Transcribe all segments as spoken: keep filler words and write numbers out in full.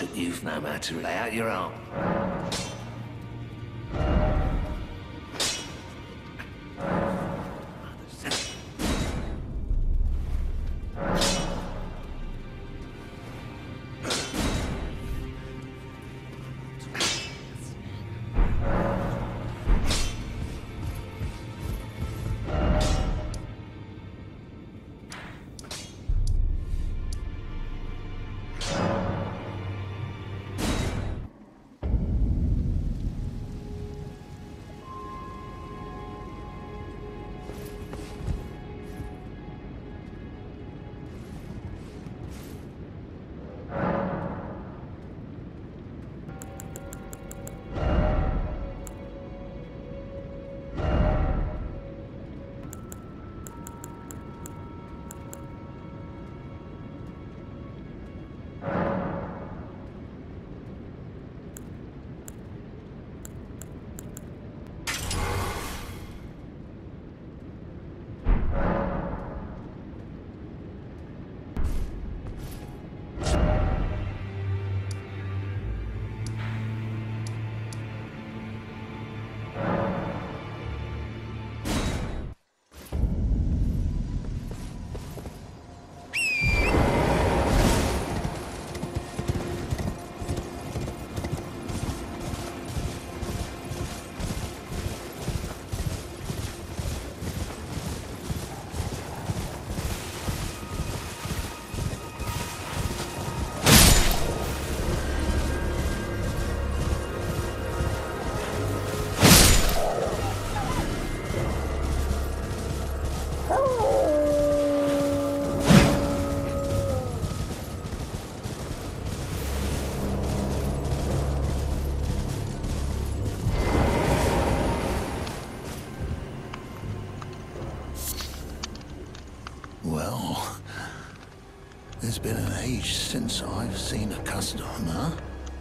took you've no matter to lay out your arm. It's been an age since I've seen a customer.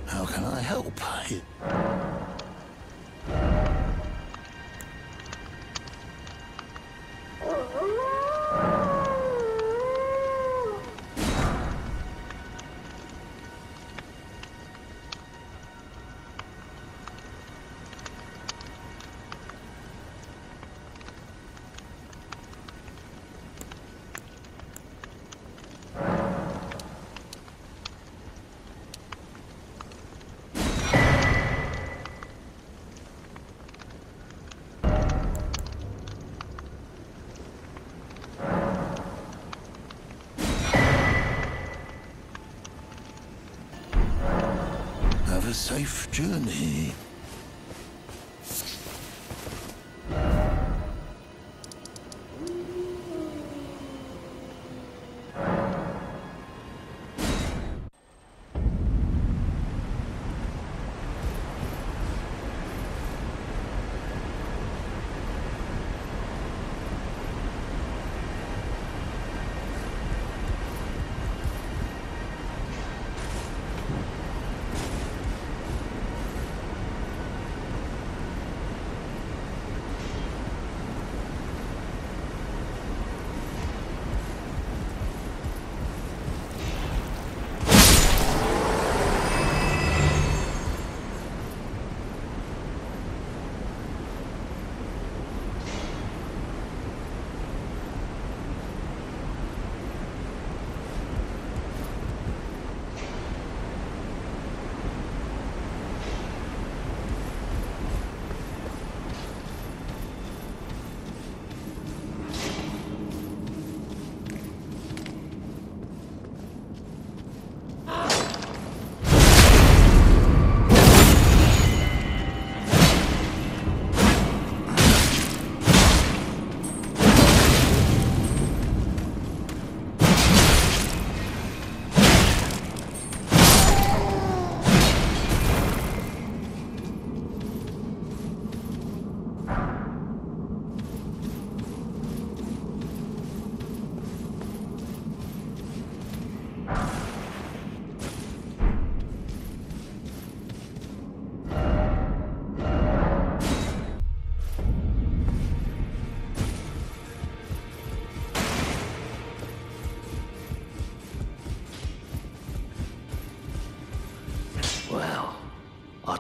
How can I help? A safe journey.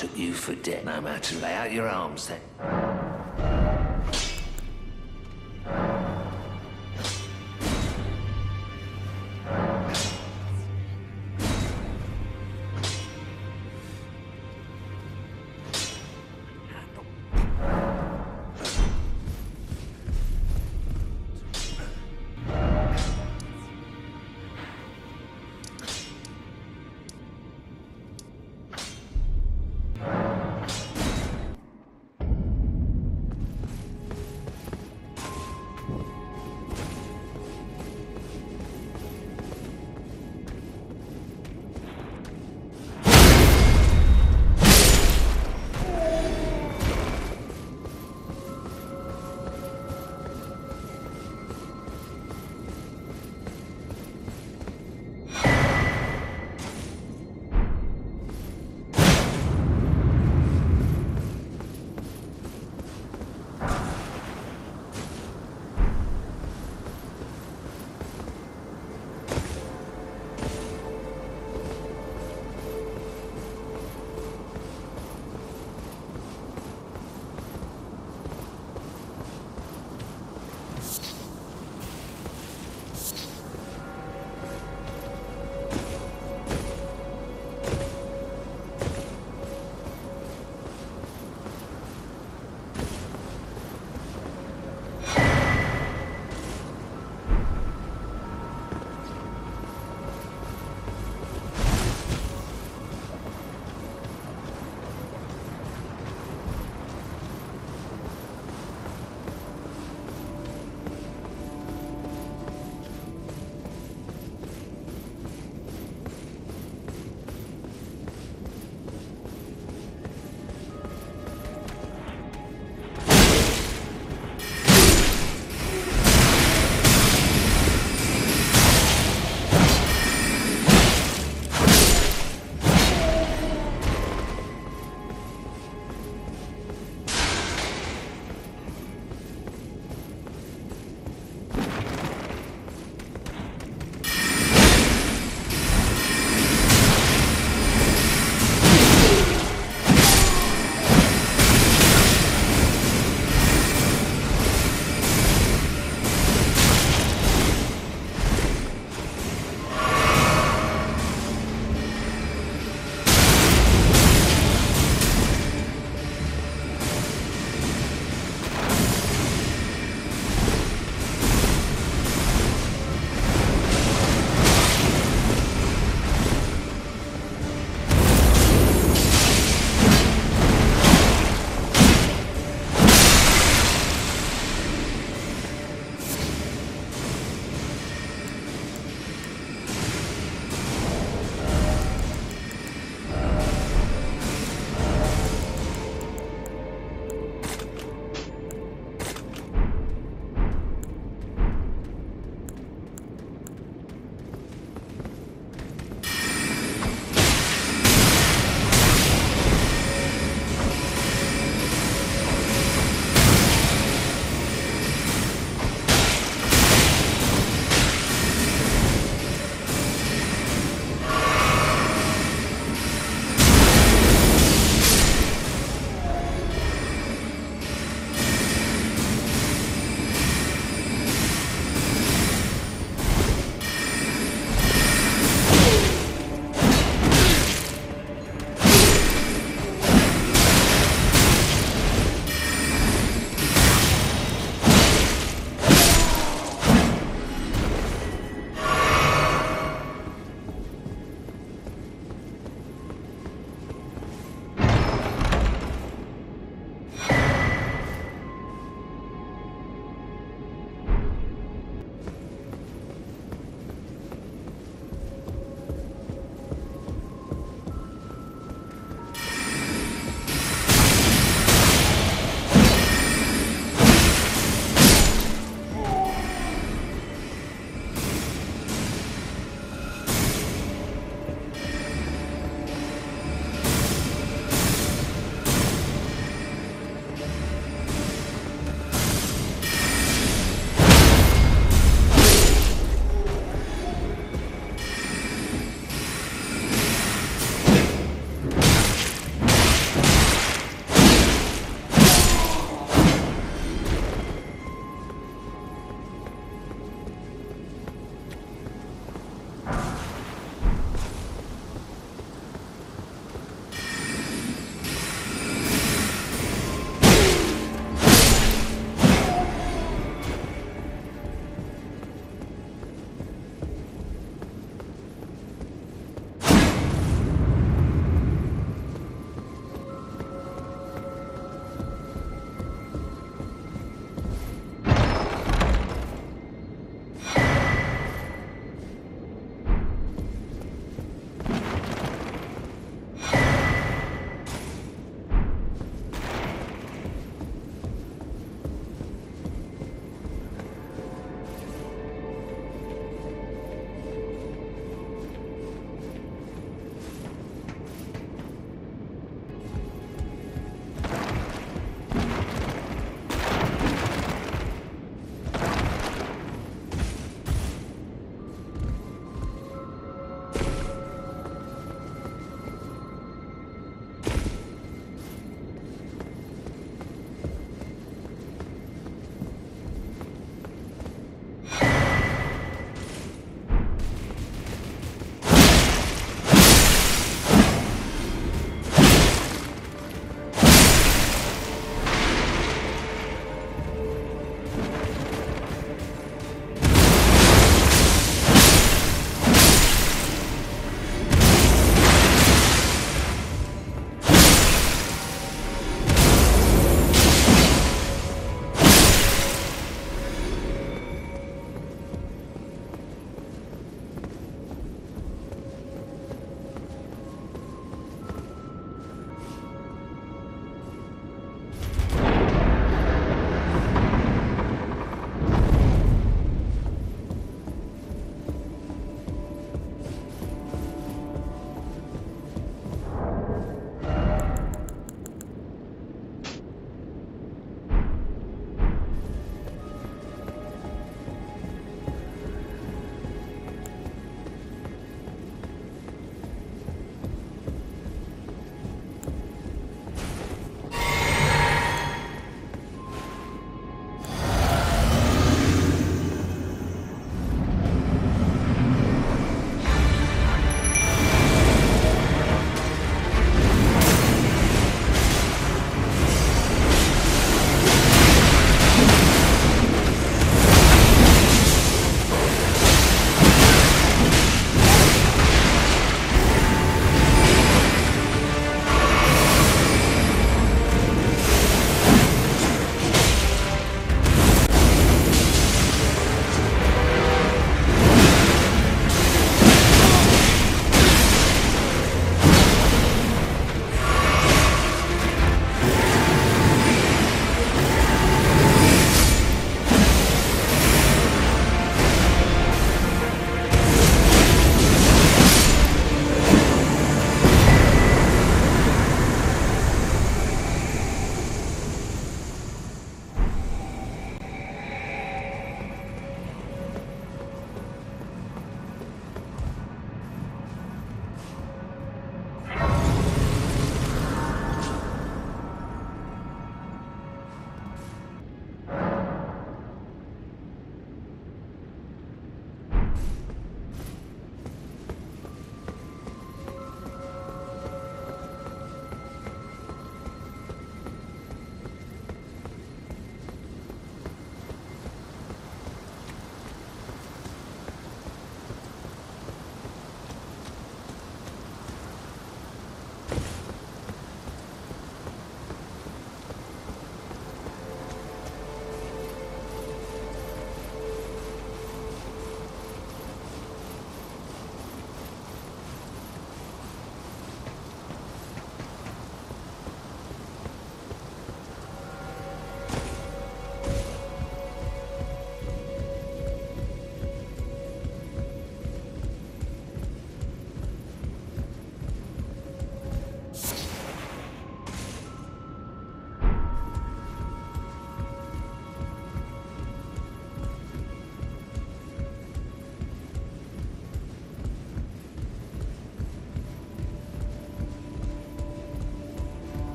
took you for dead. No matter, lay out your arms then.